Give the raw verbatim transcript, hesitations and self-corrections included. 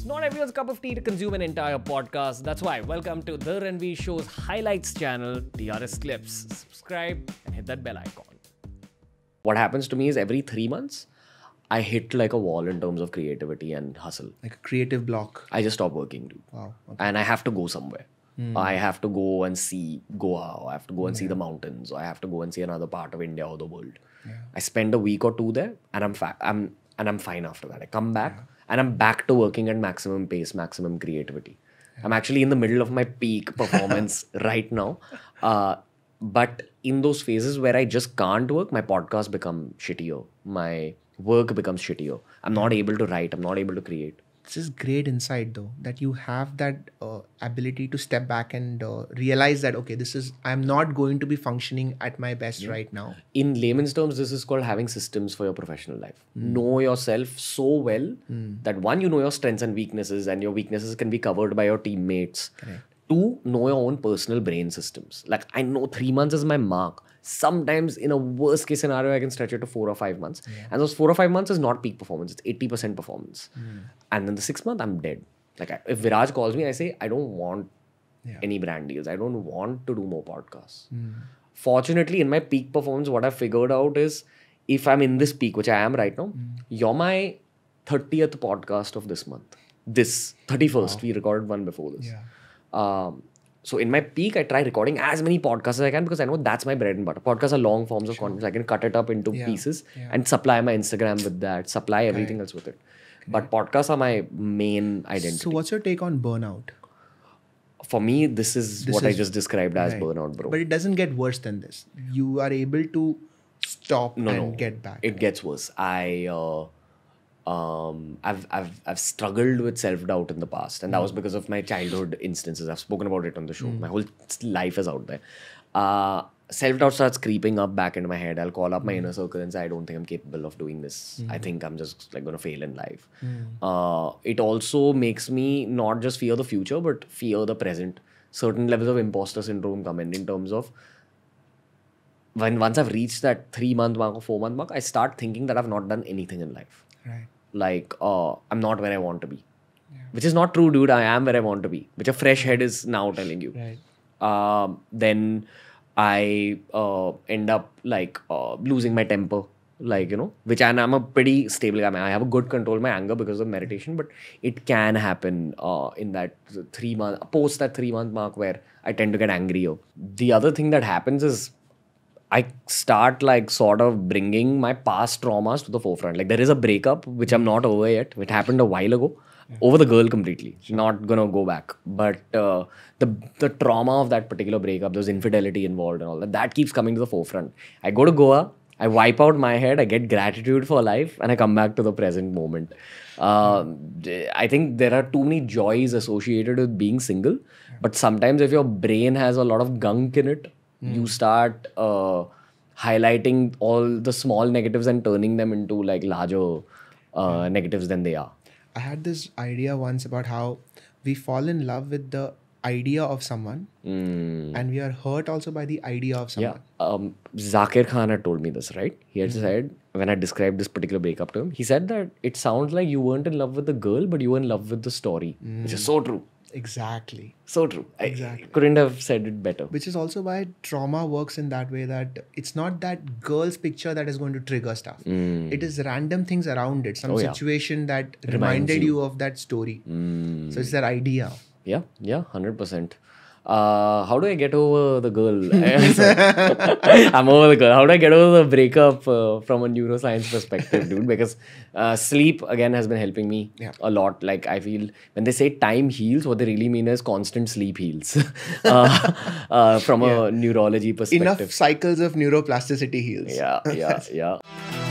It's not everyone's cup of tea to consume an entire podcast. That's why, welcome to The Ranveer Show's highlights channel, T R S Clips. Subscribe and hit that bell icon. What happens to me is every three months, I hit like a wall in terms of creativity and hustle. Like a creative block. I just stop working, dude. Wow. Okay. And I have to go somewhere. Mm. I have to go and see Goa, or I have to go and yeah. see the mountains, or I have to go and see another part of India or the world. Yeah. I spend a week or two there, and I'm fa I'm and I'm fine after that. I come back, yeah. and I'm back to working at maximum pace, maximum creativity. Yeah. I'm actually in the middle of my peak performance right now. Uh, but in those phases where I just can't work, my podcasts become shittier. My work becomes shittier. I'm not able to write. I'm not able to create. This is great insight, though, that you have that uh, ability to step back and uh, realize that, okay, this is, I'm not going to be functioning at my best yeah. right now. In layman's terms, this is called having systems for your professional life. Mm. Know yourself so well mm. that one, you know your strengths and weaknesses, and your weaknesses can be covered by your teammates. Correct. Two, know your own personal brain systems. Like, I know three months is my mark. Sometimes in a worst case scenario, I can stretch it to four or five months. Yeah. And those four or five months is not peak performance. It's eighty percent performance. Mm. And then the sixth month, I'm dead. Like I, if Viraj calls me, I say, I don't want yeah. any brand deals. I don't want to do more podcasts. Mm. Fortunately, in my peak performance, what I figured out is if I'm in this peak, which I am right now, mm. you're my thirtieth podcast of this month. This thirty-first, wow. we recorded one before this. Yeah. Um, So in my peak, I try recording as many podcasts as I can because I know that's my bread and butter. Podcasts are long forms of sure. content. I can cut it up into yeah. pieces yeah. and supply my Instagram with that, supply everything right. else with it. Okay. But podcasts are my main identity. So what's your take on burnout? For me, this is this what is, I just described as right. burnout, bro. But it doesn't get worse than this. You are able to stop no, and no. get back. It gets worse. I... Uh, Um, I've, I've, I've struggled with self-doubt in the past, and that was because of my childhood instances. I've spoken about it on the show. Mm. My whole life is out there. Uh, self-doubt starts creeping up back into my head. I'll call up my mm. inner circle and say, I don't think I'm capable of doing this. Mm. I think I'm just like going to fail in life. Mm. Uh, it also makes me not just fear the future, but fear the present. Certain levels of imposter syndrome come in in terms of when once I've reached that three month mark or four month mark, I start thinking that I've not done anything in life. Right. Like, uh, I'm not where I want to be. Yeah. Which is not true, dude. I am where I want to be. Which a fresh head is now telling you. Right. Um, then I uh, end up, like, uh, losing my temper. Like, you know, which and I'm a pretty stable guy. I mean, I have a good control of my anger because of meditation. But it can happen uh, in that three-month, post that three-month mark where I tend to get angrier. The other thing that happens is I start like sort of bringing my past traumas to the forefront. Like there is a breakup, which I'm not over yet. It happened a while ago. Yeah. Over the girl completely. Sure. Not gonna go back. But uh, the, the trauma of that particular breakup, there was infidelity involved and all that, that keeps coming to the forefront. I go to Goa, I wipe out my head, I get gratitude for life, and I come back to the present moment. Uh, yeah. I think there are too many joys associated with being single. Yeah. But sometimes if your brain has a lot of gunk in it, Mm. you start uh, highlighting all the small negatives and turning them into like larger uh, yeah. negatives than they are. I had this idea once about how we fall in love with the idea of someone mm. and we are hurt also by the idea of someone. Yeah. Um, Zakir Khan had told me this, right? He had mm. said, when I described this particular breakup to him, he said that it sounds like you weren't in love with the girl, but you were in love with the story, mm. which is so true. Exactly. So true. Exactly. I couldn't have said it better. Which is also why trauma works in that way, that it's not that girl's picture that is going to trigger stuff. Mm. It is random things around it. Some oh, situation yeah. that Reminds reminded you. you of that story. Mm. So it's that idea. Yeah. Yeah. one hundred percent. Uh, how do I get over the girl? I'm over the girl. How do I get over the breakup uh, from a neuroscience perspective, dude? Because uh, sleep, again, has been helping me yeah. a lot. Like, I feel when they say time heals, what they really mean is constant sleep heals. uh, uh, from yeah. a neurology perspective. Enough cycles of neuroplasticity heals. Yeah, yeah, yeah.